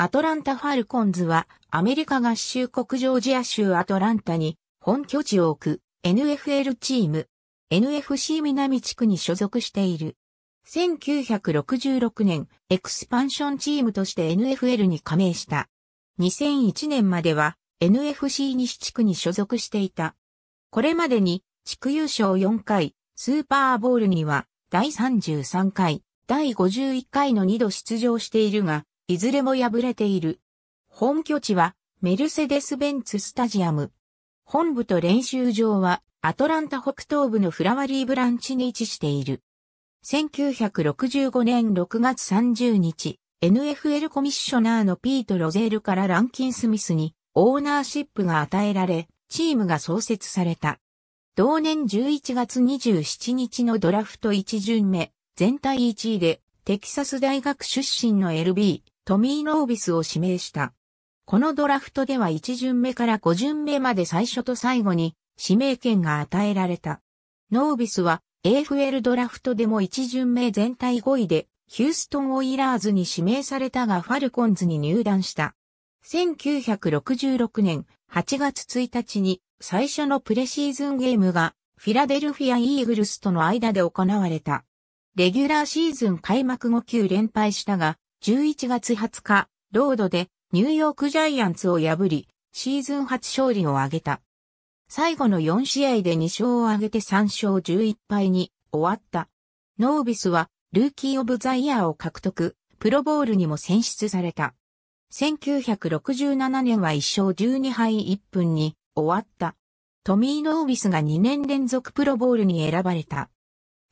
アトランタ・ファルコンズはアメリカ合衆国ジョージア州アトランタに本拠地を置く NFL チーム NFC 南地区に所属している。1966年エクスパンションチームとして NFL に加盟した。2001年までは NFC 西地区に所属していた。これまでに地区優勝4回、スーパーボウルには第33回、第51回の2度出場しているが、いずれも敗れている。本拠地はメルセデス・ベンツスタジアム。本部と練習場はアトランタ北東部のフラワリーブランチに位置している。1965年6月30日、NFL コミッショナーのピート・ロゼールからランキン・スミスにオーナーシップが与えられ、チームが創設された。同年11月27日のドラフト1巡目、全体1位でテキサス大学出身の LB、トミー・ノービスを指名した。このドラフトでは1巡目から5巡目まで最初と最後に指名権が与えられた。ノービスはAFL ドラフトでも1巡目全体5位で、ヒューストン・オイラーズに指名されたがファルコンズに入団した。1966年8月1日に最初のプレシーズンゲームがフィラデルフィア・イーグルスとの間で行われた。レギュラーシーズン開幕後9連敗したが、11月20日、ロードでニューヨークジャイアンツを破り、シーズン初勝利を挙げた。最後の4試合で2勝を挙げて3勝11敗に終わった。ノービスはルーキー・オブ・ザ・イヤーを獲得、プロボウルにも選出された。1967年は1勝12敗1分に終わった。トミー・ノービスが2年連続プロボウルに選ばれた。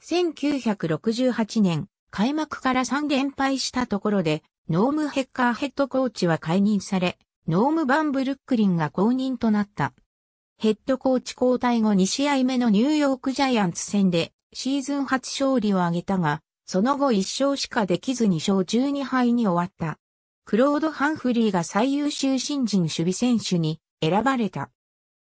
1968年、開幕から3連敗したところで、ノーム・ヘッカーヘッドコーチは解任され、ノーム・バンブルックリンが後任となった。ヘッドコーチ交代後2試合目のニューヨークジャイアンツ戦でシーズン初勝利を挙げたが、その後1勝しかできず2勝12敗に終わった。クロード・ハンフリーが最優秀新人守備選手に選ばれた。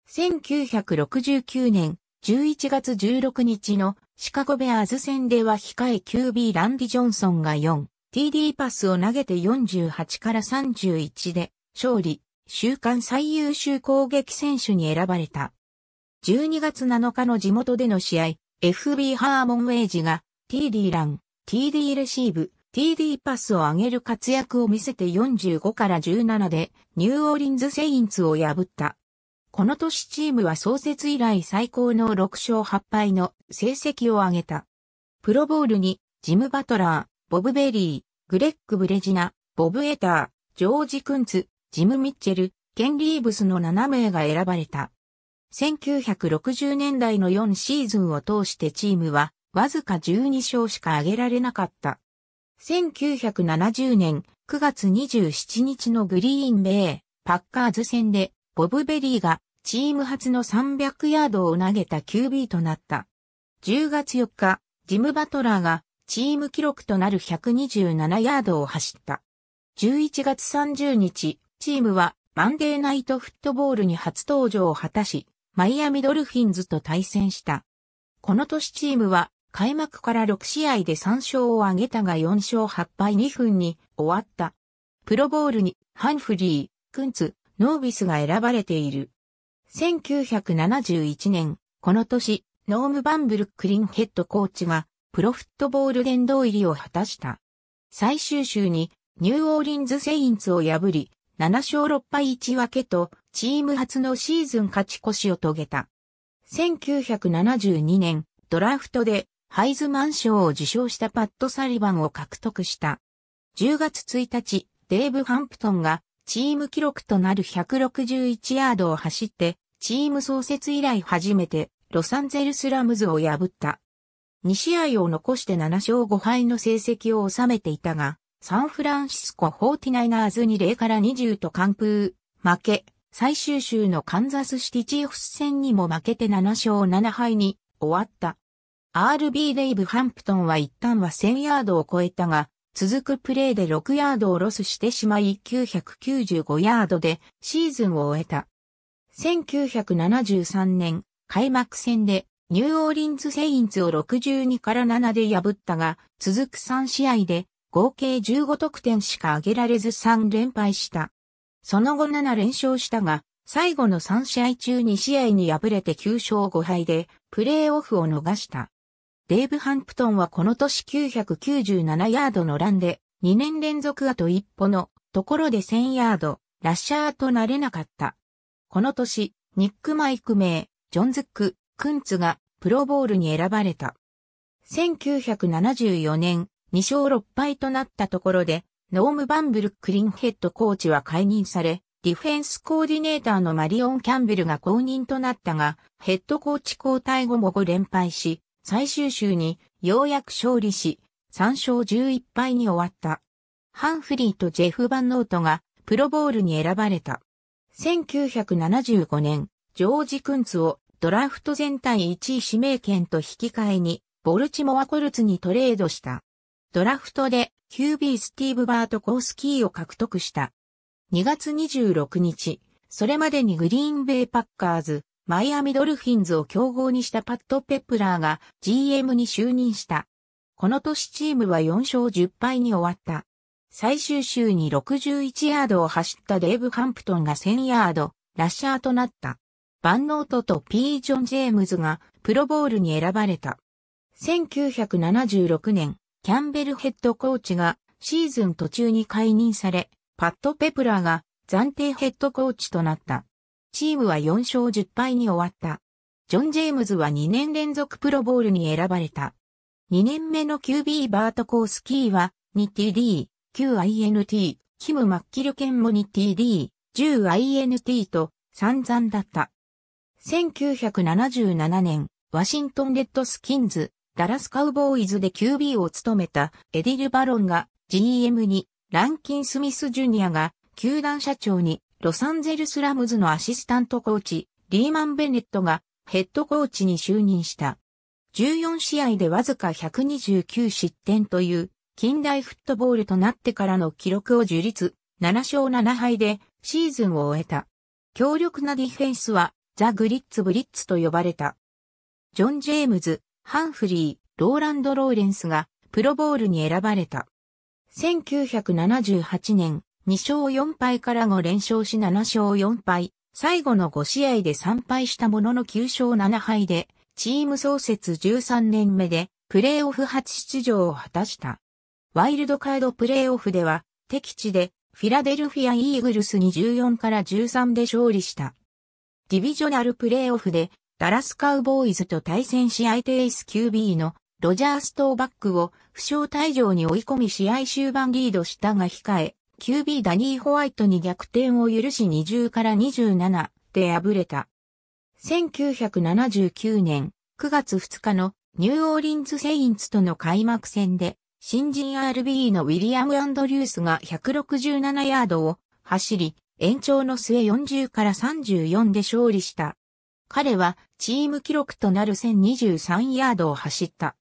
1969年11月16日のシカゴベアーズ戦では控え QB ランディ・ジョンソンが 4TD パスを投げて48から31で勝利。週間最優秀攻撃選手に選ばれた。12月7日の地元での試合、FB ハーモンウェイジが TD ラン、TD レシーブ、TD パスを上げる活躍を見せて45から17でニューオーリンズセインツを破った。この年チームは創設以来最高の6勝8敗の成績を上げた。プロボウルにジム・バトラー、ボブ・ベリー、グレッグ・ブレジナ、ボブ・エター、ジョージ・クンツ、ジム・ミッチェル、ケン・リーブスの7名が選ばれた。1960年代の4シーズンを通してチームはわずか12勝しか挙げられなかった。1970年9月27日のグリーンベイ・パッカーズ戦でボブ・ベリーがチーム初の300ヤードを投げた QB となった。10月4日、ジム・バトラーがチーム記録となる127ヤードを走った。11月30日、チームはマンデーナイトフットボールに初登場を果たし、マイアミドルフィンズと対戦した。この年チームは開幕から6試合で3勝を挙げたが4勝8敗2分に終わった。プロボウルにハンフリー、クンツ、ノービスが選ばれている。1971年、この年、ノーム・バンブルックリンヘッドコーチがプロフットボール殿堂入りを果たした。最終週にニューオーリンズ・セインツを破り、7勝6敗1分けと、チーム初のシーズン勝ち越しを遂げた。1972年、ドラフトでハイズマン賞を受賞したパット・サリバンを獲得した。10月1日、デーブ・ハンプトンがチーム記録となる161ヤードを走って、チーム創設以来初めてロサンゼルス・ラムズを破った。2試合を残して7勝5敗の成績を収めていたが、サンフランシスコ 49ers に0から20と完封、負け、最終週のカンザスシティチーフス戦にも負けて7勝7敗に終わった。RB デイブ・ハンプトンは一旦は1000ヤードを超えたが、続くプレーで6ヤードをロスしてしまい995ヤードでシーズンを終えた。1973年、開幕戦でニューオーリンズ・セインツを62から7で破ったが、続く3試合で、合計15得点しか挙げられず3連敗した。その後7連勝したが、最後の3試合中2試合に敗れて9勝5敗で、プレーオフを逃した。デーブ・ハンプトンはこの年997ヤードのランで、2年連続あと一歩のところで1000ヤード、ラッシャーとなれなかった。この年、ニック・マイク・メイ、ジョン・ズック、クンツがプロボウルに選ばれた。1974年、2勝6敗となったところで、ノーム・バンブルックリンヘッドコーチは解任され、ディフェンスコーディネーターのマリオン・キャンベルが後任となったが、ヘッドコーチ交代後も5連敗し、最終週にようやく勝利し、3勝11敗に終わった。ハンフリーとジェフ・バンノートがプロボウルに選ばれた。1975年、ジョージ・クンツをドラフト全体1位指名権と引き換えに、ボルチモア・コルツにトレードした。ドラフトで QB スティーブ・バートコースキーを獲得した。2月26日、それまでにグリーンベイ・パッカーズ、マイアミ・ドルフィンズを競合にしたパッド・ペプラーが GM に就任した。この年チームは4勝10敗に終わった。最終週に61ヤードを走ったデーブ・ハンプトンが1000ヤード、ラッシャーとなった。バンノートとピー・ジョン・ジェームズがプロボウルに選ばれた。1976年、キャンベルヘッドコーチがシーズン途中に解任され、パッド・ペプラーが暫定ヘッドコーチとなった。チームは4勝10敗に終わった。ジョン・ジェームズは2年連続プロボウルに選ばれた。2年目の QB バート・コースキーは 2TD、9INT、キム・マッキルケンも 2TD、10INT と散々だった。1977年、ワシントン・レッドスキンズ、ダラス・カウボーイズで QB を務めたエディル・バロンが GM に、ランキン・スミス・ジュニアが球団社長に、ロサンゼルス・ラムズのアシスタントコーチ、リーマン・ベネットがヘッドコーチに就任した。14試合でわずか129失点という近代フットボールとなってからの記録を樹立、7勝7敗でシーズンを終えた。強力なディフェンスはザ・グリッツ・ブリッツと呼ばれた。ジョン・ジェームズ、ハンフリー、ローランド・ローレンスがプロボウルに選ばれた。1978年、2勝4敗から5連勝し7勝4敗、最後の5試合で3敗したものの9勝7敗で、チーム創設13年目でプレーオフ初出場を果たした。ワイルドカードプレーオフでは敵地でフィラデルフィア・イーグルスに14から13で勝利した。ディビジョナルプレーオフでダラス・カウボーイズと対戦し相手エース QB のロジャー・ストーバックを負傷退場に追い込み試合終盤リードしたが控え、QB ダニー・ホワイトに逆転を許し20から27で敗れた。1979年9月2日のニューオーリンズ・セインツとの開幕戦で新人 RB のウィリアム・アンドリュースが167ヤードを走り延長の末40から34で勝利した。彼はチーム記録となる1023ヤードを走った。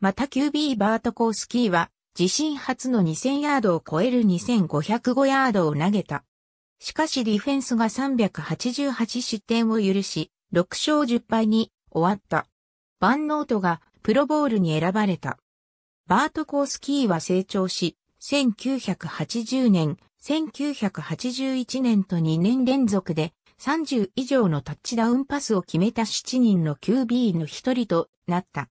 また QB バート・コースキーは自身初の2000ヤードを超える2505ヤードを投げた。しかしディフェンスが388失点を許し、6勝10敗に終わった。バンノートがプロボウルに選ばれた。バート・コースキーは成長し、1980年、1981年と2年連続で30以上のタッチダウンパスを決めた7人の QB の一人となった。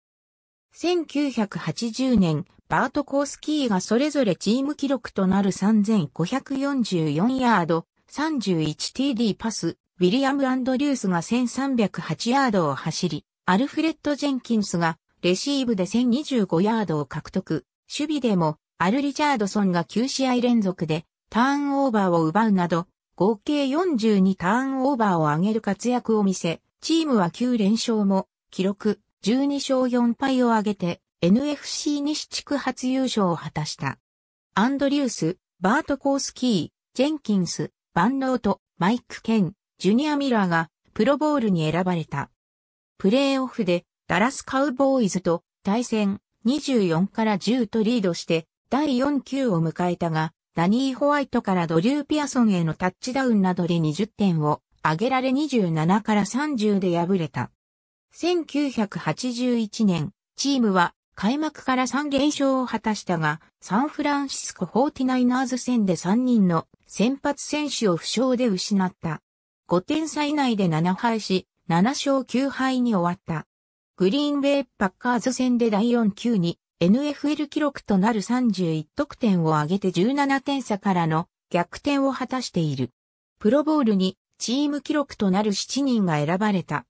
1980年、バート・コースキーがそれぞれチーム記録となる3544ヤード、31TD パス、ウィリアム・アンドリュースが1308ヤードを走り、アルフレッド・ジェンキンスがレシーブで1025ヤードを獲得、守備でもアル・リチャードソンが9試合連続でターンオーバーを奪うなど、合計42ターンオーバーを上げる活躍を見せ、チームは9連勝も、記録12勝4敗を上げて、NFC 西地区初優勝を果たした。アンドリュース、バート・コースキー、ジェンキンス、バンノート、マイク・ケン、ジュニア・ミラーがプロボウルに選ばれた。プレーオフでダラス・カウボーイズと対戦24から10とリードして第4球を迎えたが、ダニー・ホワイトからドリュー・ピアソンへのタッチダウンなどで20点を上げられ27から30で敗れた。1981年、チームは開幕から3連勝を果たしたが、サンフランシスコ 49ers 戦で3人の先発選手を負傷で失った。5点差以内で7敗し、7勝9敗に終わった。グリーンベイパッカーズ戦で第4球に NFL 記録となる31得点を挙げて17点差からの逆転を果たしている。プロボウルにチーム記録となる7人が選ばれた。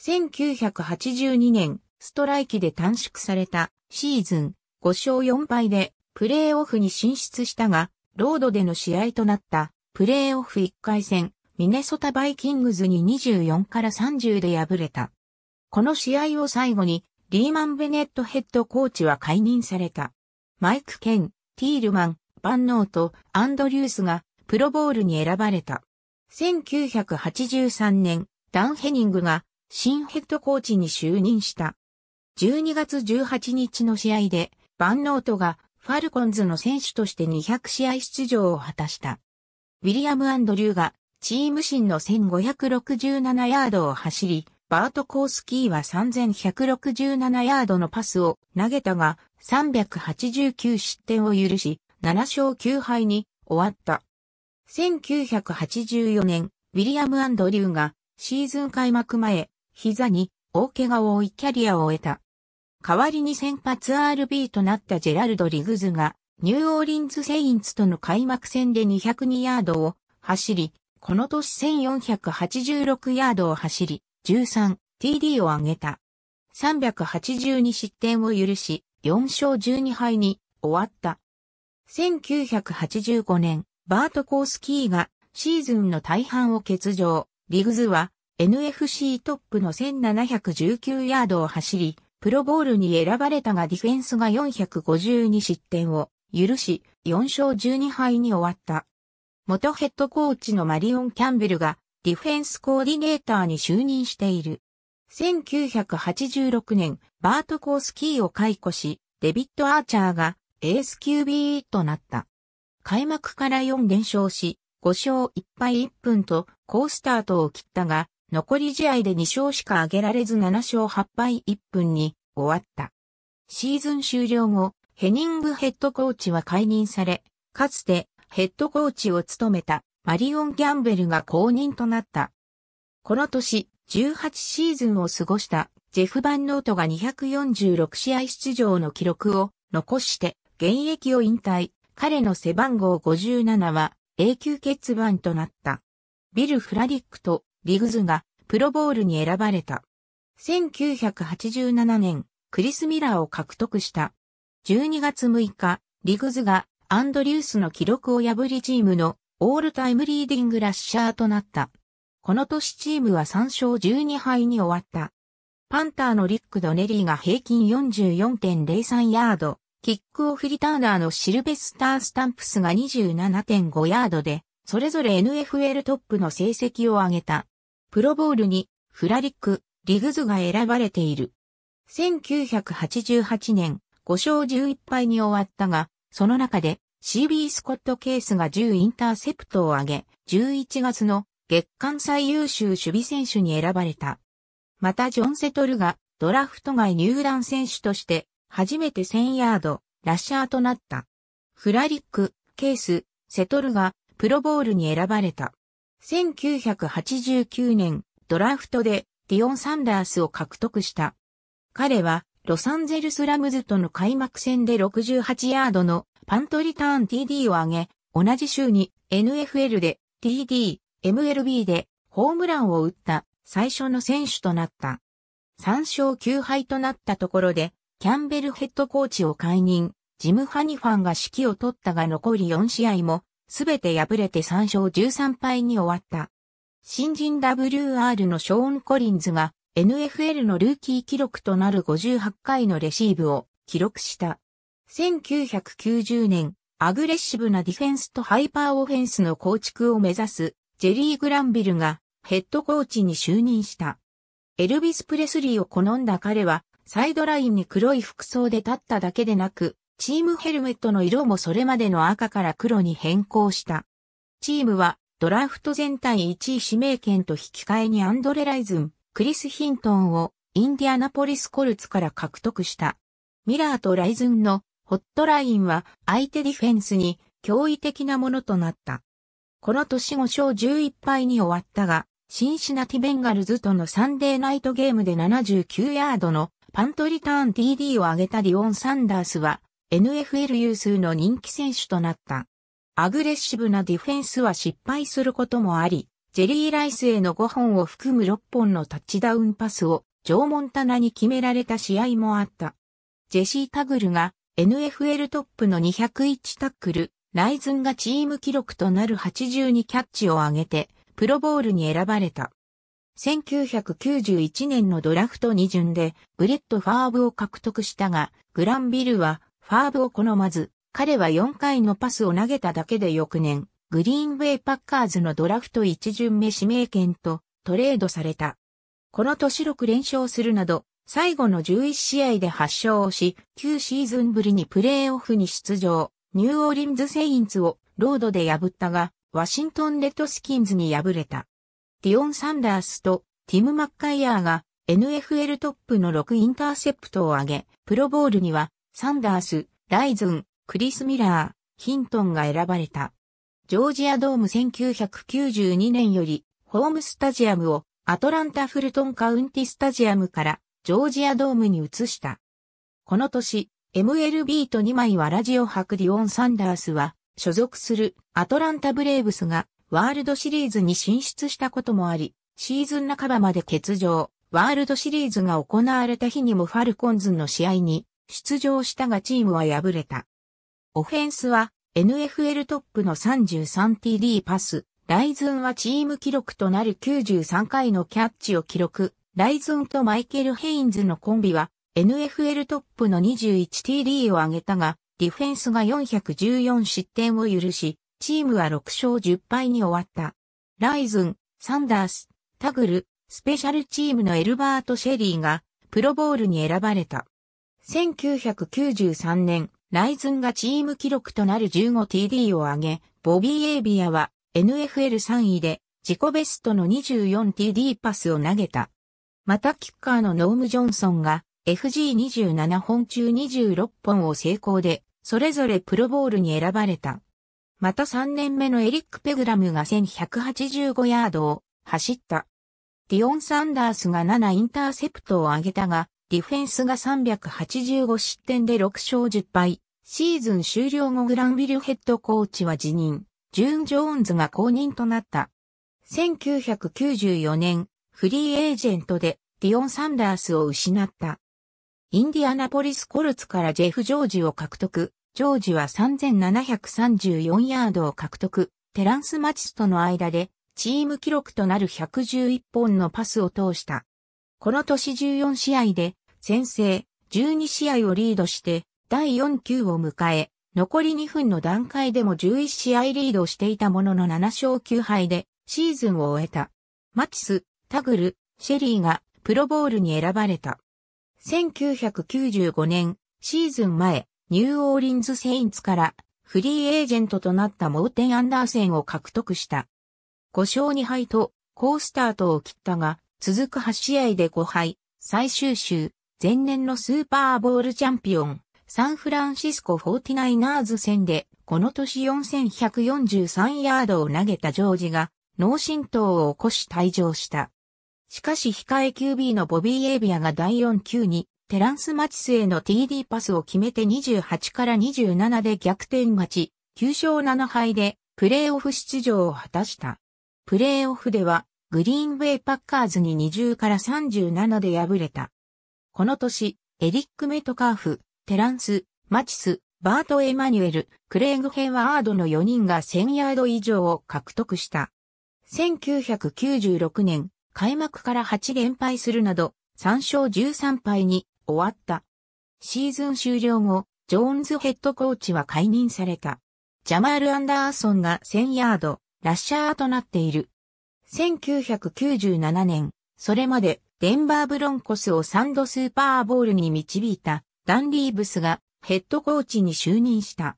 1982年、ストライキで短縮されたシーズン5勝4敗でプレーオフに進出したが、ロードでの試合となったプレーオフ1回戦、ミネソタバイキングズに24-30で敗れた。この試合を最後にリーマン・ベネットヘッドコーチは解任された。マイク・ケン、ティールマン、万能とアンドリュースがプロボウルに選ばれた。1983年、ダン・ヘニングが新ヘッドコーチに就任した。12月18日の試合で、万能とがファルコンズの選手として200試合出場を果たした。ウィリアム・アンドリューがチーム新の1567ヤードを走り、バート・コースキーは3167ヤードのパスを投げたが、389失点を許し、7勝9敗に終わった。1984年、ウィリアム・アンドリューがシーズン開幕前、膝に大怪我を負いキャリアを終えた。代わりに先発 RB となったジェラルド・リグズが、ニューオーリンズ・セインツとの開幕戦で202ヤードを走り、この年1486ヤードを走り、13TD を挙げた。382失点を許し、4勝12敗に終わった。1985年、バート・コースキーがシーズンの大半を欠場。リグズは NFC トップの1719ヤードを走り、プロボウルに選ばれたがディフェンスが452失点を許し、4勝12敗に終わった。元ヘッドコーチのマリオン・キャンベルがディフェンスコーディネーターに就任している。1986年、バート・コースキーを解雇し、デビッド・アーチャーがエース QB となった。開幕から4連勝し、5勝1敗1分と好スタートを切ったが、残り試合で2勝しか挙げられず7勝8敗1分に終わった。シーズン終了後、ヘニングヘッドコーチは解任され、かつてヘッドコーチを務めたマリオン・キャンベルが後任となった。この年、18シーズンを過ごしたジェフ・バンノートが246試合出場の記録を残して現役を引退。彼の背番号57は永久欠番となった。ビル・フラリックとリグズがプロボウルに選ばれた。1987年、クリス・ミラーを獲得した。12月6日、リグズがアンドリュースの記録を破りチームのオールタイムリーディングラッシャーとなった。この年チームは3勝12敗に終わった。パンターのリック・ドネリーが平均 44.03 ヤード。キックオフリターナーのシルベスター・スタンプスが 27.5 ヤードで、それぞれ NFL トップの成績を上げた。プロボウルに、フラリック、リグズが選ばれている。1988年、5勝11敗に終わったが、その中で、CB スコット・ケースが10インターセプトを挙げ、11月の月間最優秀守備選手に選ばれた。また、ジョン・セトルが、ドラフト外入団選手として、初めて1000ヤード、ラッシャーとなった。フラリック、ケース、セトルがプロボウルに選ばれた。1989年、ドラフトでディオン・サンダースを獲得した。彼はロサンゼルス・ラムズとの開幕戦で68ヤードのパントリターン TD を挙げ、同じ週に NFL で TD、MLB でホームランを打った最初の選手となった。3勝9敗となったところで、キャンベルヘッドコーチを解任、ジム・ハニファンが指揮を取ったが残り4試合も、すべて敗れて3勝13敗に終わった。新人 WR のショーン・コリンズが NFL のルーキー記録となる58回のレシーブを記録した。1990年、アグレッシブなディフェンスとハイパーオフェンスの構築を目指すジェリー・グランビルがヘッドコーチに就任した。エルビス・プレスリーを好んだ彼は、サイドラインに黒い服装で立っただけでなく、チームヘルメットの色もそれまでの赤から黒に変更した。チームはドラフト全体1位指名権と引き換えにアンドレ・ライズン、クリス・ヒントンをインディアナポリス・コルツから獲得した。ミラーとライズンのホットラインは相手ディフェンスに驚異的なものとなった。この年5勝11敗に終わったが、シンシナティベンガルズとのサンデーナイトゲームで79ヤードのパントリターン TD を挙げたディオン・サンダースは NFL 有数の人気選手となった。アグレッシブなディフェンスは失敗することもあり、ジェリー・ライスへの5本を含む6本のタッチダウンパスをジョー・モンタナに決められた試合もあった。ジェシー・タグルが NFL トップの201タックル、ライズンがチーム記録となる82キャッチを挙げて、プロボウルに選ばれた。1991年のドラフト2巡でブレット・ファーブを獲得したが、グランビルはファーブを好まず、彼は4回のパスを投げただけで翌年、グリーンベイ・パッカーズのドラフト1巡目指名権とトレードされた。この年6連勝するなど、最後の11試合で8勝をし、9シーズンぶりにプレーオフに出場、ニューオーリンズ・セインツをロードで破ったが、ワシントン・レドスキンズに敗れた。ディオン・サンダースとティム・マッカイアーが NFL トップの6インターセプトを挙げ、プロボウルにはサンダース、ライズン、クリス・ミラー、ヒントンが選ばれた。ジョージアドーム1992年よりホームスタジアムをアトランタ・フルトン・カウンティ・スタジアムからジョージアドームに移した。この年、MLB と2枚わらじを履くディオン・サンダースは、所属するアトランタブレーブスがワールドシリーズに進出したこともあり、シーズン半ばまで欠場。ワールドシリーズが行われた日にもファルコンズの試合に出場したがチームは敗れた。オフェンスは NFL トップの 33TD パス、ライズンはチーム記録となる93回のキャッチを記録。ライズンとマイケル・ヘインズのコンビは NFL トップの 21TD を挙げたが、ディフェンスが414失点を許し、チームは6勝10敗に終わった。ライズン、サンダース、タグル、スペシャルチームのエルバート・シェリーがプロボウルに選ばれた。1993年、ライズンがチーム記録となる 15TD を挙げ、ボビー・エイビアは NFL3 位で自己ベストの 24TD パスを投げた。またキッカーのノーム・ジョンソンが FG27 本中26本を成功で、それぞれプロボウルに選ばれた。また3年目のエリック・ペグラムが1185ヤードを走った。ディオン・サンダースが7インターセプトを挙げたが、ディフェンスが385失点で6勝10敗。シーズン終了後グランビルヘッドコーチは辞任。ジューン・ジョーンズが後任となった。1994年、フリーエージェントでディオン・サンダースを失った。インディアナポリス・コルツからジェフ・ジョージを獲得。ジョージは3734ヤードを獲得。テランス・マチスとの間でチーム記録となる111本のパスを通した。この年14試合で先制12試合をリードして第4球を迎え、残り2分の段階でも11試合リードしていたものの7勝9敗でシーズンを終えた。マチス、タグル、シェリーがプロボウルに選ばれた。1995年、シーズン前、ニューオーリンズ・セインツからフリーエージェントとなったモーテン・アンダーセンを獲得した。5勝2敗と好スタートを切ったが、続く8試合で5敗、最終週、前年のスーパーボウルチャンピオン、サンフランシスコ 49ers 戦で、この年4143ヤードを投げたジョージが、脳震盪を起こし退場した。しかし控え QB のボビー・エイビアが第4球にテランス・マチスへの TD パスを決めて28から27で逆転勝ち、9勝7敗でプレーオフ出場を果たした。プレーオフではグリーンベイ・パッカーズに20から37で敗れた。この年、エリック・メトカーフ、テランス・マチス、バート・エマニュエル、クレイグ・ヘワードの4人が1000ヤード以上を獲得した。1996年、開幕から8連敗するなど、3勝13敗に終わった。シーズン終了後、ジョーンズヘッドコーチは解任された。ジャマール・アンダーソンが1000ヤード、ラッシャーとなっている。1997年、それまでデンバーブロンコスを3度スーパーボウルに導いたダン・リーブスがヘッドコーチに就任した。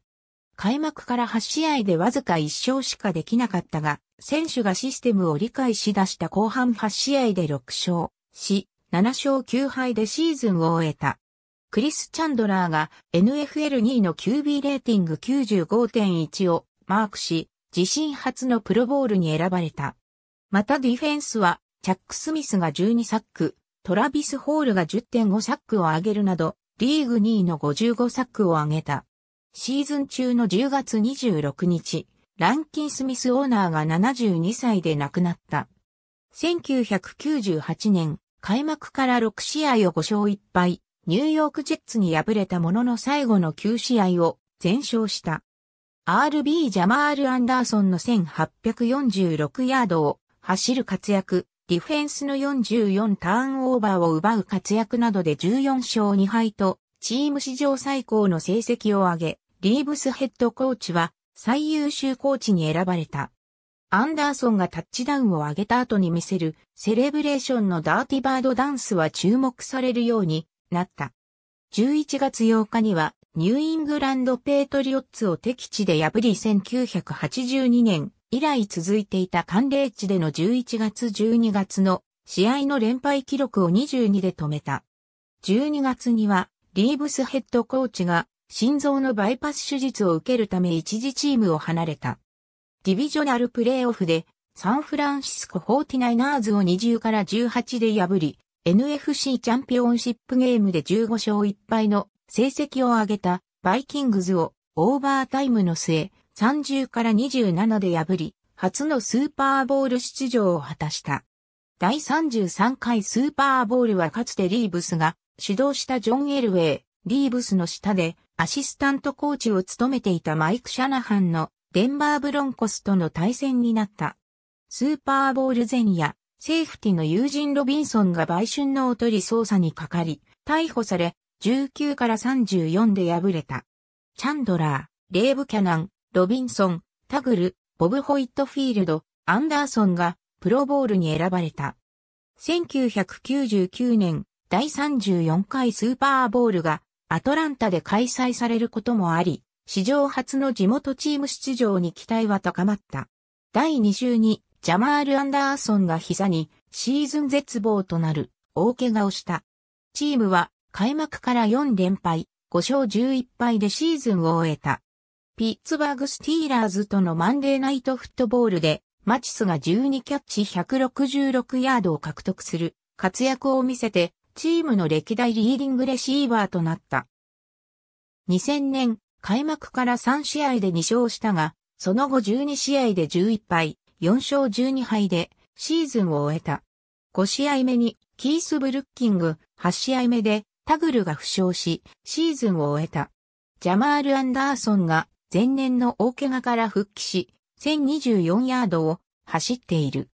開幕から8試合でわずか1勝しかできなかったが、選手がシステムを理解しだした後半8試合で6勝し、7勝9敗でシーズンを終えた。クリス・チャンドラーが NFL2 位の QB レーティング 95.1 をマークし、自身初のプロボウルに選ばれた。またディフェンスは、チャック・スミスが12サック、トラビス・ホールが 10.5 サックを挙げるなど、リーグ2位の55サックを挙げた。シーズン中の10月26日、ランキン・スミスオーナーが72歳で亡くなった。1998年、開幕から6試合を5勝1敗、ニューヨーク・ジェッツに敗れたものの最後の9試合を全勝した。RB ジャマール・アンダーソンの1846ヤードを走る活躍、ディフェンスの44ターンオーバーを奪う活躍などで14勝2敗と、チーム史上最高の成績を挙げ、リーブスヘッドコーチは最優秀コーチに選ばれた。アンダーソンがタッチダウンを上げた後に見せるセレブレーションのダーティバードダンスは注目されるようになった。11月8日には、ニューイングランドペイトリオッツを敵地で破り1982年以来続いていた寒冷地での11月12月の試合の連敗記録を22で止めた。12月にはリーブスヘッドコーチが心臓のバイパス手術を受けるため一時チームを離れた。ディビジョナルプレーオフでサンフランシスコ 49ers を20から18で破り NFC チャンピオンシップゲームで15勝1敗の成績を上げたバイキングズをオーバータイムの末30から27で破り初のスーパーボウル出場を果たした。第33回スーパーボウルはかつてリーブスが主導したジョン・エルウェイ、リーブスの下でアシスタントコーチを務めていたマイク・シャナハンのデンバーブロンコスとの対戦になった。スーパーボウル前夜、セーフティの友人ロビンソンが売春のおとり捜査にかかり逮捕され19から34で敗れた。チャンドラー、レイ・ブキャナン、ロビンソン、タグル、ボブ・ホイットフィールド、アンダーソンがプロボウルに選ばれた。1999年、第34回スーパーボウルがアトランタで開催されることもあり、史上初の地元チーム出場に期待は高まった。第2週にジャマール・アンダーソンが膝にシーズン絶望となる大怪我をした。チームは開幕から4連敗、5勝11敗でシーズンを終えた。ピッツバーグスティーラーズとのマンデーナイトフットボールで、マチスが12キャッチ166ヤードを獲得する活躍を見せて、チームの歴代リーディングレシーバーとなった。2000年、開幕から3試合で2勝したが、その後12試合で11敗、4勝12敗でシーズンを終えた。5試合目にキース・ブルッキング、8試合目で、タグルが負傷し、シーズンを終えた。ジャマール・アンダーソンが前年の大怪我から復帰し、1024ヤードを走っている。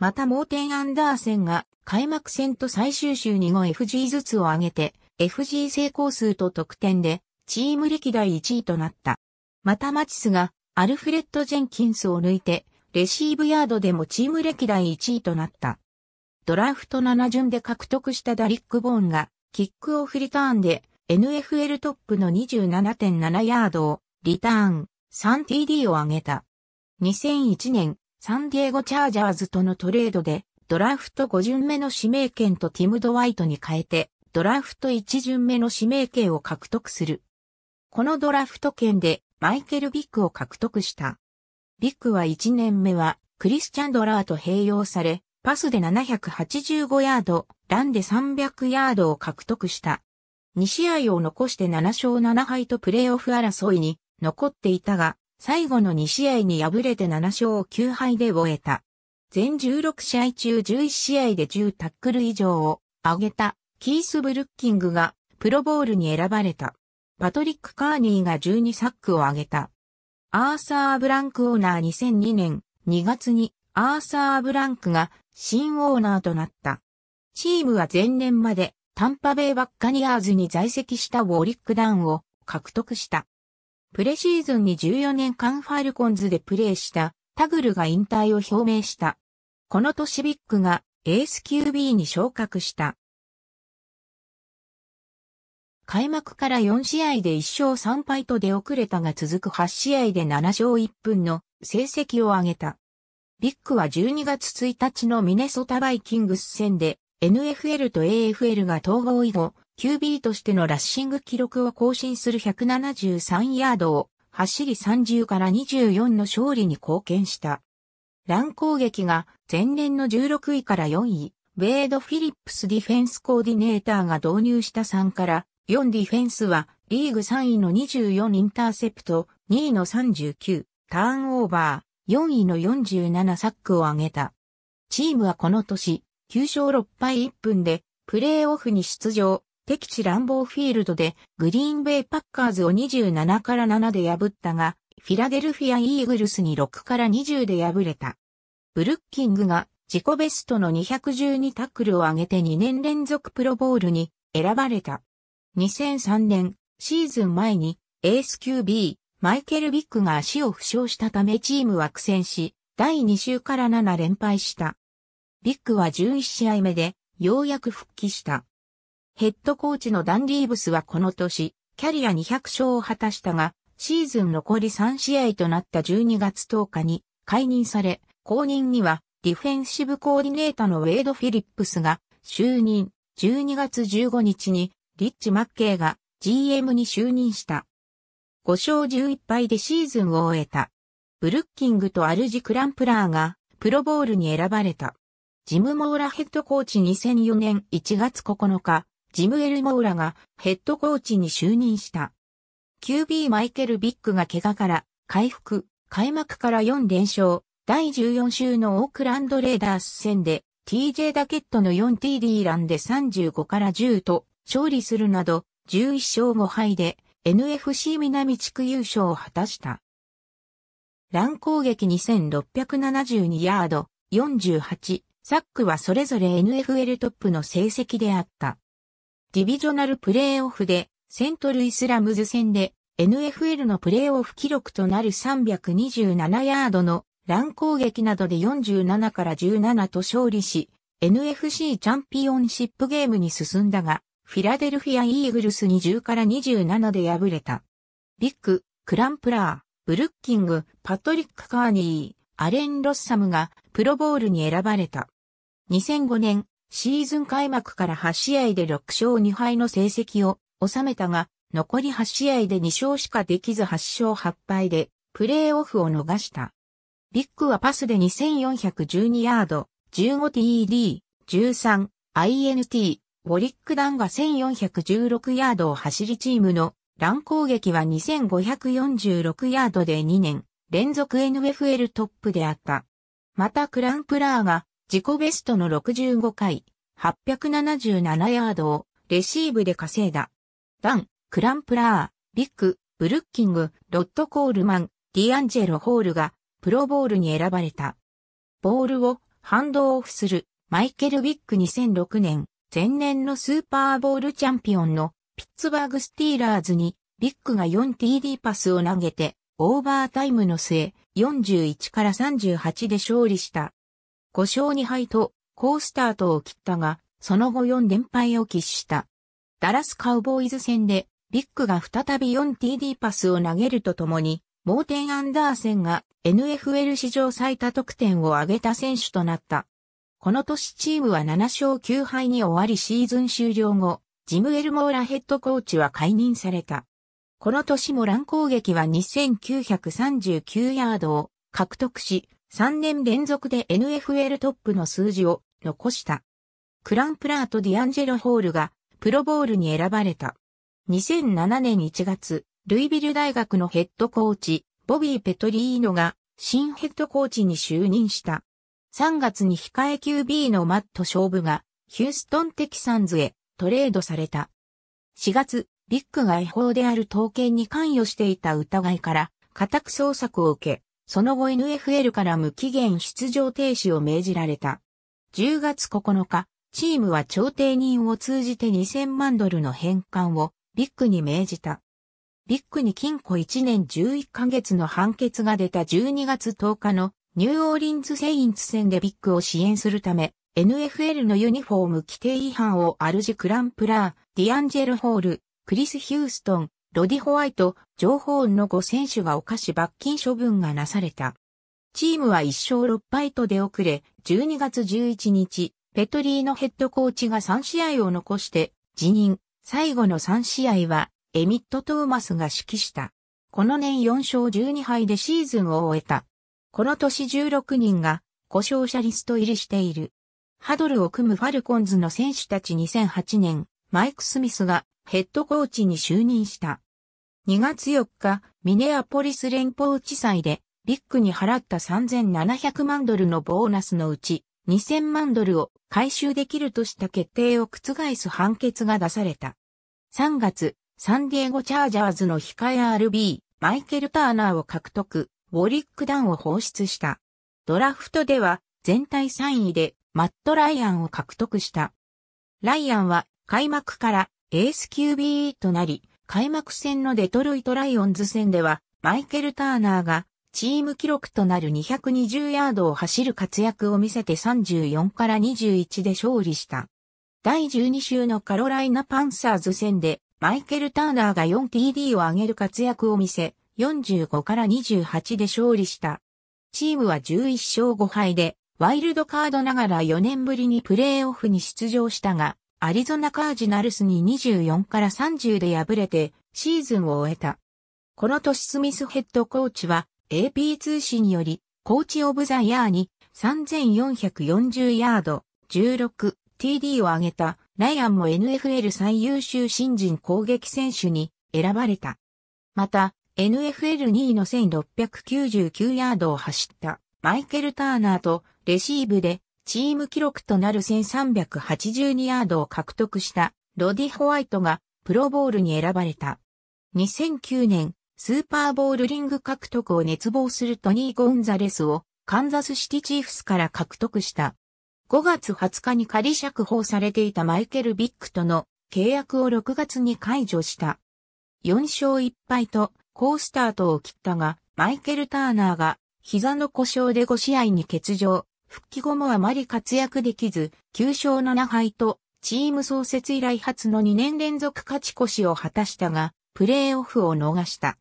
またモーテン・アンダーセンが開幕戦と最終週に5FG ずつを上げて、FG 成功数と得点で、チーム歴代1位となった。またマチスがアルフレッド・ジェンキンスを抜いて、レシーブヤードでもチーム歴代1位となった。ドラフト7巡で獲得したダリック・ボーンが、キックオフリターンで NFL トップの 27.7 ヤードをリターン 3TD を上げた。2001年サンディエゴチャージャーズとのトレードでドラフト5巡目の指名権とティム・ドワイトに変えてドラフト1巡目の指名権を獲得する。このドラフト権でマイケル・ビックを獲得した。ビックは1年目はクリス・チャンドラーと併用され、パスで785ヤード、ランで300ヤードを獲得した。2試合を残して7勝7敗とプレーオフ争いに残っていたが、最後の2試合に敗れて7勝9敗で終えた。全16試合中11試合で10タックル以上を上げたキース・ブルッキングがプロボウルに選ばれた。パトリック・カーニーが12サックを上げた。アーサー・ブランクオーナー2002年2月にアーサー・ブランクが新オーナーとなった。チームは前年までタンパベイバッカニアーズに在籍したウォリック・ダウンを獲得した。プレシーズンに14年間ファルコンズでプレーしたタグルが引退を表明した。この年ビックがエース QB に昇格した。開幕から4試合で1勝3敗と出遅れたが続く8試合で7勝1分の成績を上げた。ビックは12月1日のミネソタバイキングス戦で NFL と AFL が統合以後、QB としてのラッシング記録を更新する173ヤードを走り30から24の勝利に貢献した。ラン攻撃が前年の16位から4位、ウェイド・フィリップスディフェンスコーディネーターが導入した3から4ディフェンスはリーグ3位の24インターセプト、2位の39、ターンオーバー、4位の47サックを挙げた。チームはこの年、9勝6敗1分でプレーオフに出場、敵地ランボーフィールドでグリーンベイパッカーズを27から7で破ったが、フィラデルフィア・イーグルスに6から20で敗れた。ブルッキングが自己ベストの212タックルを上げて2年連続プロボウルに選ばれた。2003年シーズン前にエース QB マイケル・ビックが足を負傷したためチームは苦戦し、第2週から7連敗した。ビックは11試合目でようやく復帰した。ヘッドコーチのダン・リーブスはこの年、キャリア200勝を果たしたが、シーズン残り3試合となった12月10日に解任され、後任にはディフェンシブコーディネーターのウェイド・フィリップスが就任、12月15日にリッチ・マッケイが GM に就任した。5勝11敗でシーズンを終えた。ブルッキングとアルジ・クランプラーがプロボウルに選ばれた。ジム・モーラヘッドコーチ2004年1月9日。ジムエル・モーラがヘッドコーチに就任した。QB マイケル・ビックが怪我から回復、開幕から4連勝、第14週のオークランド・レイダース戦で TJ ダケットの 4TD ランで35から10と勝利するなど11勝5敗で NFC 南地区優勝を果たした。ラン攻撃2672ヤード、48、サックはそれぞれ NFL トップの成績であった。ディビジョナルプレーオフでセントルイスラムズ戦で NFL のプレーオフ記録となる327ヤードのラン攻撃などで47から17と勝利し NFC チャンピオンシップゲームに進んだがフィラデルフィア・イーグルスに10から27で敗れた。ビック、クランプラー、ブルッキング、パトリック・カーニー、アレン・ロッサムがプロボウルに選ばれた。2005年シーズン開幕から8試合で6勝2敗の成績を収めたが、残り8試合で2勝しかできず8勝8敗で、プレーオフを逃した。ビックはパスで2412ヤード、15TD、13、INT、ウォリックダンが1416ヤードを走りチームの、ラン攻撃は2546ヤードで2年、連続 NFL トップであった。またクランプラーが、自己ベストの65回、877ヤードをレシーブで稼いだ。ダン、クランプラー、ビック、ブルッキング、ロッド・コールマン、ディアンジェロ・ホールがプロボウルに選ばれた。ボールをハンドオフするマイケル・ビック2006年、前年のスーパーボウルチャンピオンのピッツバーグ・スティーラーズにビックが 4TD パスを投げてオーバータイムの末41から38で勝利した。5勝2敗と好スタートを切ったが、その後4連敗を喫した。ダラスカウボーイズ戦でビックが再び 4TD パスを投げるとともに、モーテン・アンダーセンが NFL 史上最多得点を挙げた選手となった。この年チームは7勝9敗に終わりシーズン終了後、ジムエル・モーラヘッドコーチは解任された。この年もラン攻撃は2939ヤードを獲得し、3年連続で NFL トップの数字を残した。クランプラーとディアンジェロ・ホールがプロボウルに選ばれた。2007年1月、ルイビル大学のヘッドコーチ、ボビー・ペトリーノが新ヘッドコーチに就任した。3月に控え QB のマット・ショーブがヒューストン・テキサンズへトレードされた。4月、ビックが違法である統計に関与していた疑いから家宅捜索を受け、その後 NFL から無期限出場停止を命じられた。10月9日、チームは調停人を通じて$2000万の返還をビックに命じた。ビックに禁錮1年11ヶ月の判決が出た12月10日のニューオーリンズ・セインツ戦でビックを支援するため、NFL のユニフォーム規定違反をアルジ・クランプラー、ディアンジェル・ホール、クリス・ヒューストン、ロディ・ホワイト、ジョー・ホーンの5選手が犯し罰金処分がなされた。チームは1勝6敗と出遅れ、12月11日、ペトリーノヘッドコーチが3試合を残して辞任、最後の3試合は、エミット・トーマスが指揮した。この年4勝12敗でシーズンを終えた。この年16人が、故障者リスト入りしている。ハドルを組むファルコンズの選手たち2008年、マイク・スミスがヘッドコーチに就任した。2月4日、ミネアポリス連邦地裁で、ビッグに払った3700万ドルのボーナスのうち、2000万ドルを回収できるとした決定を覆す判決が出された。3月、サンディエゴ・チャージャーズの控え RB、マイケル・ターナーを獲得、ウォリック・ダンを放出した。ドラフトでは全体3位でマット・ライアンを獲得した。ライアンは開幕からエース QB となり、開幕戦のデトロイト・ライオンズ戦ではマイケル・ターナーがチーム記録となる220ヤードを走る活躍を見せて34-21で勝利した。第12週のカロライナ・パンサーズ戦でマイケル・ターナーが 4TD を挙げる活躍を見せ45-28で勝利した。チームは11勝5敗で、ワイルドカードながら4年ぶりにプレーオフに出場したが、アリゾナカージナルスに24-30で敗れて、シーズンを終えた。この年スミスヘッドコーチは、AP 通信により、コーチオブザイヤーに3440ヤード、16TD を挙げた、ライアンも NFL 最優秀新人攻撃選手に選ばれた。また、NFL2 位の1699ヤードを走ったマイケル・ターナーとレシーブでチーム記録となる1382ヤードを獲得したロディ・ホワイトがプロボウルに選ばれた。2009年スーパーボウルリング獲得を熱望するトニー・ゴンザレスをカンザスシティ・チーフスから獲得した。5月20日に仮釈放されていたマイケル・ビッグとの契約を6月に解除した。4勝1敗と好スタートを切ったが、マイケル・ターナーが膝の故障で5試合に欠場、復帰後もあまり活躍できず、9勝7敗と、チーム創設以来初の2年連続勝ち越しを果たしたが、プレーオフを逃した。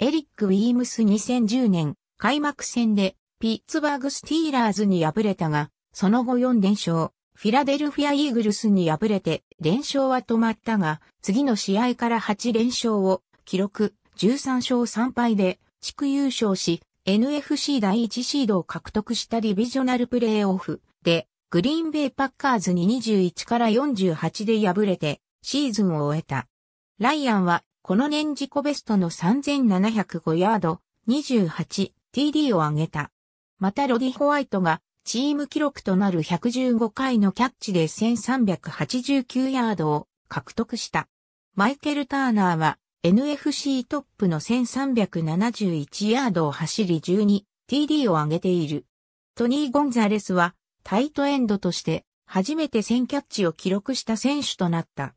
エリック・ウィームス2010年、開幕戦で、ピッツバーグ・スティーラーズに敗れたが、その後4連勝、フィラデルフィア・イーグルスに敗れて、連勝は止まったが、次の試合から8連勝を記録。13勝3敗で地区優勝し、NFC 第1シードを獲得したディビジョナルプレーオフで、グリーンベイパッカーズに21-48で敗れて、シーズンを終えた。ライアンは、この年自己ベストの3705ヤード、28TD を挙げた。またロディ・ホワイトが、チーム記録となる115回のキャッチで1389ヤードを獲得した。マイケル・ターナーは、NFC トップの1371ヤードを走り 12TD を上げている。トニー・ゴンザレスはタイトエンドとして初めて1000キャッチを記録した選手となった。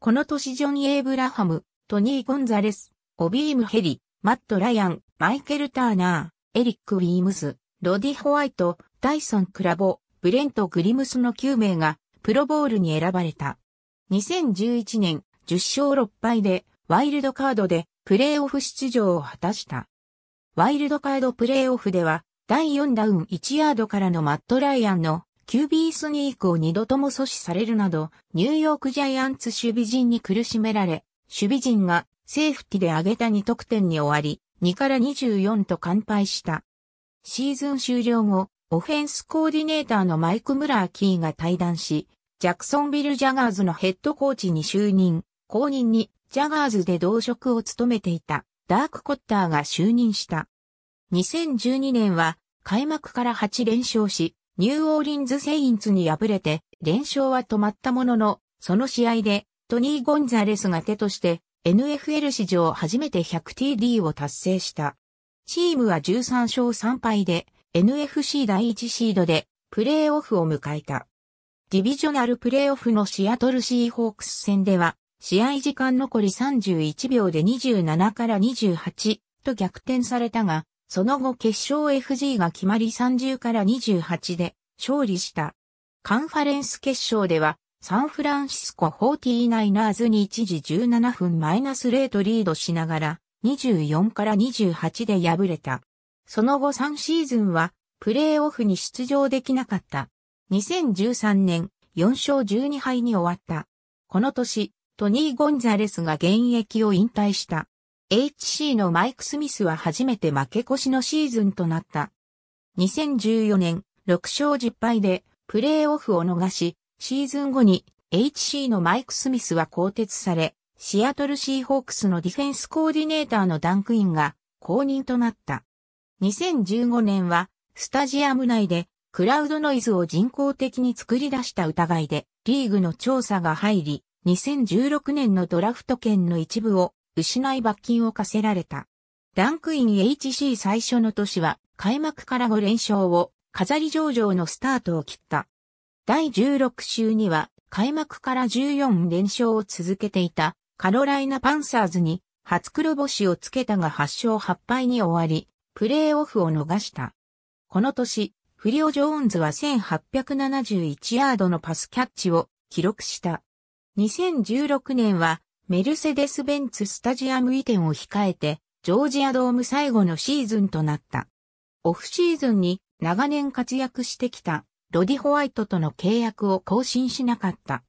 この年ジョン・エイブラハム、トニー・ゴンザレス、オビーム・ヘリ、マット・ライアン、マイケル・ターナー、エリック・ウィームス、ロディ・ホワイト、ダイソン・クラボ、ブレント・グリムスの9名がプロボウルに選ばれた。2011年10勝6敗でワイルドカードでプレーオフ出場を果たした。ワイルドカードプレーオフでは第4ダウン1ヤードからのマット・ライアンの QB スニークを2度とも阻止されるなどニューヨークジャイアンツ守備陣に苦しめられ、守備陣がセーフティで挙げた2得点に終わり、2-24と完敗した。シーズン終了後、オフェンスコーディネーターのマイク・ムラーキーが退団し、ジャクソンビル・ジャガーズのヘッドコーチに就任、後任にジャガーズで同職を務めていたダーク・コッターが就任した。2012年は開幕から8連勝し、ニューオーリンズ・セインツに敗れて連勝は止まったものの、その試合でトニー・ゴンザレスが手として NFL 史上初めて 100TD を達成した。チームは13勝3敗で NFC 第1シードでプレーオフを迎えた。ディビジョナルプレーオフのシアトルシーホークス戦では、試合時間残り31秒で27-28と逆転されたが、その後決勝 FG が決まり30-28で勝利した。カンファレンス決勝では、サンフランシスコ 49ers に一時17分-0とリードしながら24-28で敗れた。その後3シーズンはプレーオフに出場できなかった。2013年4勝12敗に終わった。この年、トニー・ゴンザレスが現役を引退した。HC のマイク・スミスは初めて負け越しのシーズンとなった。2014年6勝10敗でプレーオフを逃し、シーズン後に HC のマイク・スミスは更迭され、シアトル・シーホークスのディフェンスコーディネーターのダン・クインが後任となった。2015年はスタジアム内でクラウドノイズを人工的に作り出した疑いでリーグの調査が入り、2016年のドラフト権の一部を失い罰金を課せられた。ダン・クイン HC 最初の年は開幕から5連勝を飾り上々のスタートを切った。第16週には開幕から14連勝を続けていたカロライナ・パンサーズに初黒星をつけたが8勝8敗に終わり、プレーオフを逃した。この年、フリオ・ジョーンズは1871ヤードのパスキャッチを記録した。2016年はメルセデス・ベンツスタジアム移転を控えて、ジョージアドーム最後のシーズンとなった。オフシーズンに長年活躍してきたロディ・ホワイトとの契約を更新しなかった。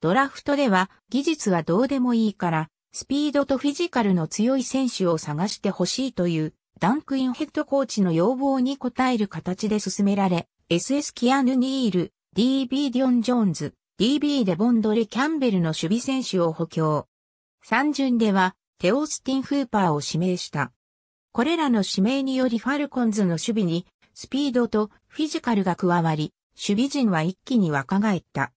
ドラフトでは技術はどうでもいいから、スピードとフィジカルの強い選手を探してほしいというダン・クインヘッドコーチの要望に応える形で進められ、SS キアヌ・ニール、DB ディオン・ジョーンズ、DB デボン・ドレ・キャンベルの守備選手を補強。3巡ではテオースティン・フーパーを指名した。これらの指名によりファルコンズの守備にスピードとフィジカルが加わり、守備陣は一気に若返った。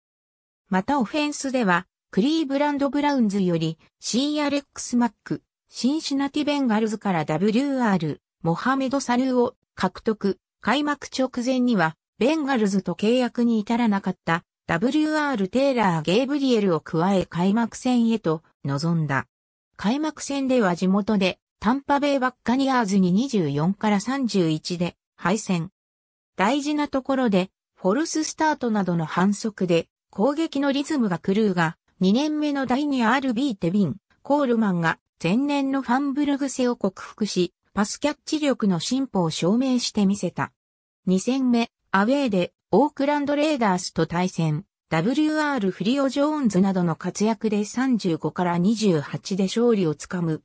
またオフェンスではクリーブランド・ブラウンズよりC・アレックス・マック、シンシナティ・ベンガルズから WR、モハメド・サルーを獲得。開幕直前にはベンガルズと契約に至らなかった。WR テイラー・ゲイブリエルを加え開幕戦へと臨んだ。開幕戦では地元でタンパベイバッカニアーズに24-31で敗戦。大事なところでフォルススタートなどの反則で攻撃のリズムが狂うが2年目の第2 RB テビン・コールマンが前年のファンブル癖を克服しパスキャッチ力の進歩を証明してみせた。2戦目アウェーでオークランドレイダースと対戦、WR フリオ・ジョーンズなどの活躍で35-28で勝利をつかむ。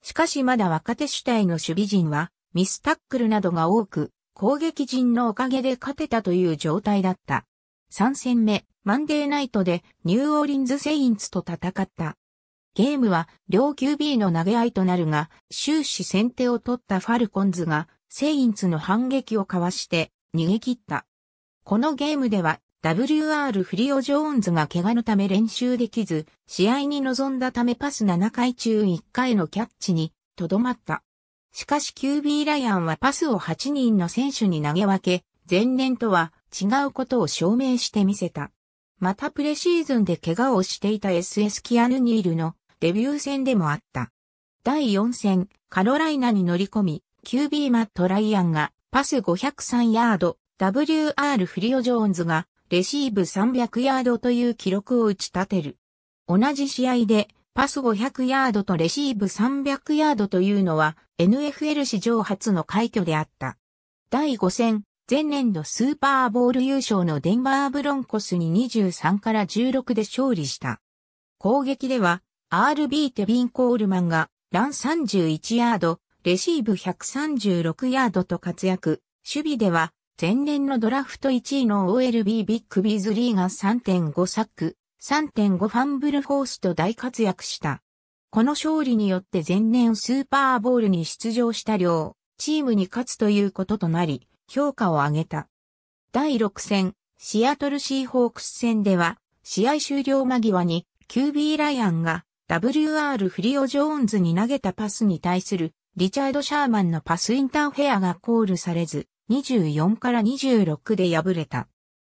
しかしまだ若手主体の守備陣はミスタックルなどが多く、攻撃陣のおかげで勝てたという状態だった。3戦目、マンデーナイトでニューオーリンズ・セインツと戦った。ゲームは両 QB の投げ合いとなるが、終始先手を取ったファルコンズがセインツの反撃をかわして逃げ切った。このゲームでは WR フリオ・ジョーンズが怪我のため練習できず、試合に臨んだためパス7回中1回のキャッチにとどまった。しかし QB ライアンはパスを8人の選手に投げ分け、前年とは違うことを証明してみせた。またプレシーズンで怪我をしていた SS キアヌ・ニールのデビュー戦でもあった。第4戦、カロライナに乗り込み、QB マット・ライアンがパス503ヤード、WR フリオ・ジョーンズがレシーブ300ヤードという記録を打ち立てる。同じ試合でパス500ヤードとレシーブ300ヤードというのは NFL 史上初の快挙であった。第5戦、前年度スーパーボウル優勝のデンバーブロンコスに23-16で勝利した。攻撃では RB テビン・コールマンがラン31ヤード、レシーブ136ヤードと活躍、守備では前年のドラフト1位の OLB ビッグ・ビズリーが 3.5 サック、3.5 ファンブルフォースと大活躍した。この勝利によって前年スーパーボウルに出場した両チームに勝つということとなり、評価を上げた。第6戦、シアトル・シーホークス戦では、試合終了間際に QB ライアンが WR フリオ・ジョーンズに投げたパスに対するリチャード・シャーマンのパスインターフェアがコールされず、24-26で敗れた。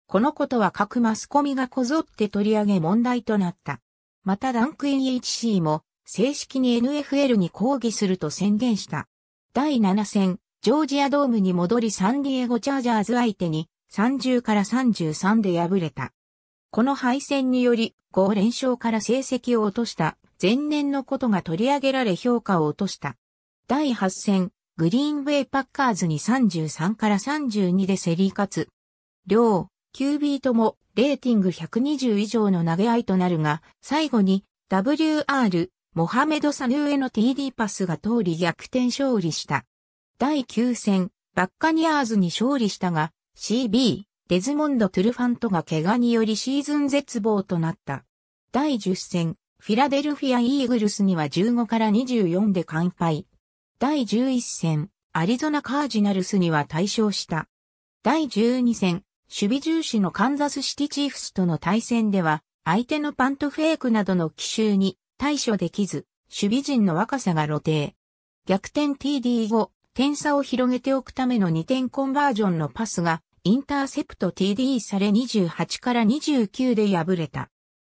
このことは各マスコミがこぞって取り上げ問題となった。またダン・クイン HC も正式に NFL に抗議すると宣言した。第7戦、ジョージアドームに戻りサンディエゴチャージャーズ相手に30-33で敗れた。この敗戦により5連勝から成績を落とした前年のことが取り上げられ評価を落とした。第8戦、グリーンベイパッカーズに33-32で競り勝つ。両、QB ともレーティング120以上の投げ合いとなるが、最後に WR、モハメド・サヌーへの TD パスが通り逆転勝利した。第9戦、バッカニアーズに勝利したが、CB、デズモンド・トゥルファントが怪我によりシーズン絶望となった。第10戦、フィラデルフィア・イーグルスには15-24で完敗。第11戦、アリゾナ・カージナルスには大勝した。第12戦、守備重視のカンザスシティ・チーフスとの対戦では、相手のパントフェイクなどの奇襲に対処できず、守備陣の若さが露呈。逆転 TD 後、点差を広げておくための2点コンバージョンのパスが、インターセプト TD され28-29で敗れた。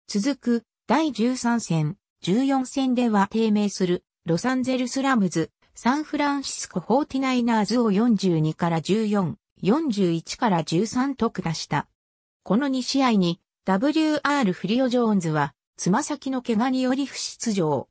続く第13戦、14戦では低迷するロサンゼルスラムズ、サンフランシスコ49ersを42-14、41-13と下した。この2試合に WR フリオ・ジョーンズはつま先の怪我により不出場。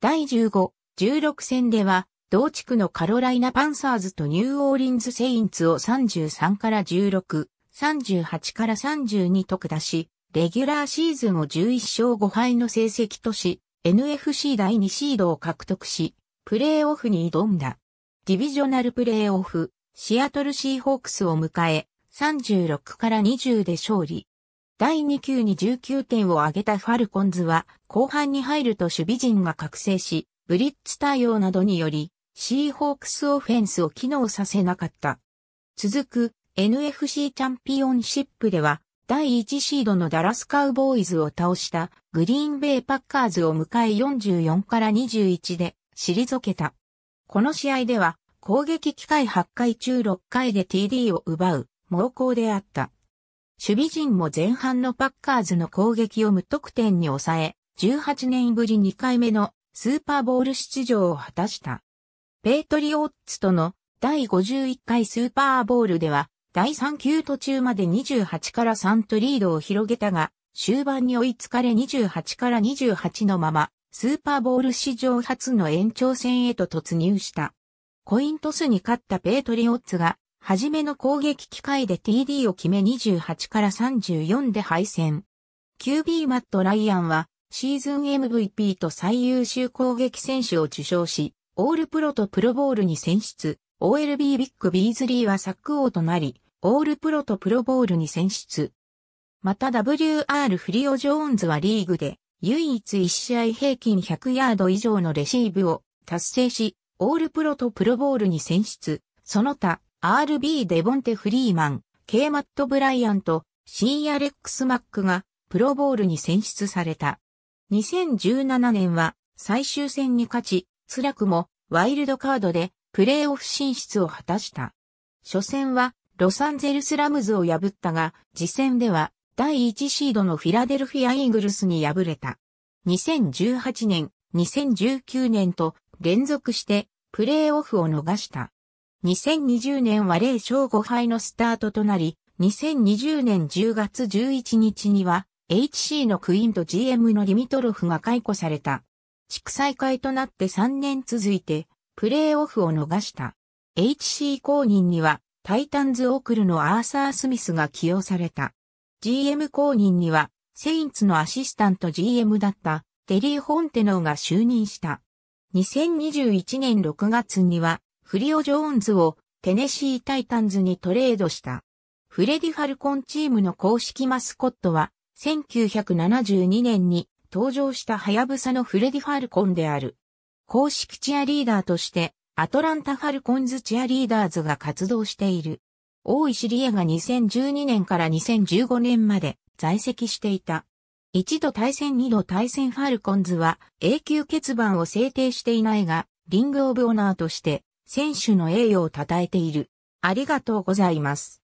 第15、16戦では同地区のカロライナ・パンサーズとニューオーリンズ・セインツを33-16、38-32と下し、レギュラーシーズンを11勝5敗の成績とし、NFC 第2シードを獲得し、プレーオフに挑んだ。ディビジョナルプレーオフ、シアトルシーホークスを迎え、36-20で勝利。第2球に19点を挙げたファルコンズは、後半に入ると守備陣が覚醒し、ブリッツ対応などにより、シーホークスオフェンスを機能させなかった。続く NFC チャンピオンシップでは、第1シードのダラスカウボーイズを倒したグリーンベイパッカーズを迎え44-21で退けた。この試合では攻撃機会8回中6回で TD を奪う猛攻であった。守備陣も前半のパッカーズの攻撃を無得点に抑え、18年ぶり2回目のスーパーボウル出場を果たした。ペイトリオッツとの第51回スーパーボウルでは、第3球途中まで28-3とリードを広げたが、終盤に追いつかれ28-28のまま、スーパーボウル史上初の延長戦へと突入した。コイントスに勝ったペイトリオッツが、初めの攻撃機会で TD を決め28-34で敗戦。QB マット・ライアンは、シーズン MVP と最優秀攻撃選手を受賞し、オールプロとプロボウルに選出。OLB ビッグ・ビーズリーはサック王となり、オールプロとプロボウルに選出。また WR フリオ・ジョーンズはリーグで唯一1試合平均100ヤード以上のレシーブを達成し、オールプロとプロボウルに選出。その他、RB デボンテ・フリーマン、K マット・ブライアンと C アレックス・マックがプロボウルに選出された。2017年は最終戦に勝ち、辛くもワイルドカードでプレーオフ進出を果たした。初戦はロサンゼルスラムズを破ったが、次戦では第1シードのフィラデルフィア・イーグルスに敗れた。2018年、2019年と連続してプレーオフを逃した。2020年は0勝5敗のスタートとなり、2020年10月11日には HC のクイーンと GM のディミトロフが解雇された。地区最下位となって3年続いて、プレーオフを逃した。HC 後任には、タイタンズ・オークルのアーサー・スミスが起用された。GM 後任には、セインツのアシスタント GM だった、テリー・ホンテノーが就任した。2021年6月には、フリオ・ジョーンズをテネシー・タイタンズにトレードした。フレディ・ファルコンチームの公式マスコットは、1972年に登場したハヤブサのフレディ・ファルコンである。公式チアリーダーとして、アトランタ・ファルコンズチアリーダーズが活動している。大石理恵が2012年から2015年まで在籍していた。一度対戦二度対戦ファルコンズは永久欠番を制定していないが、リングオブオナーとして選手の栄誉を称えている。ありがとうございます。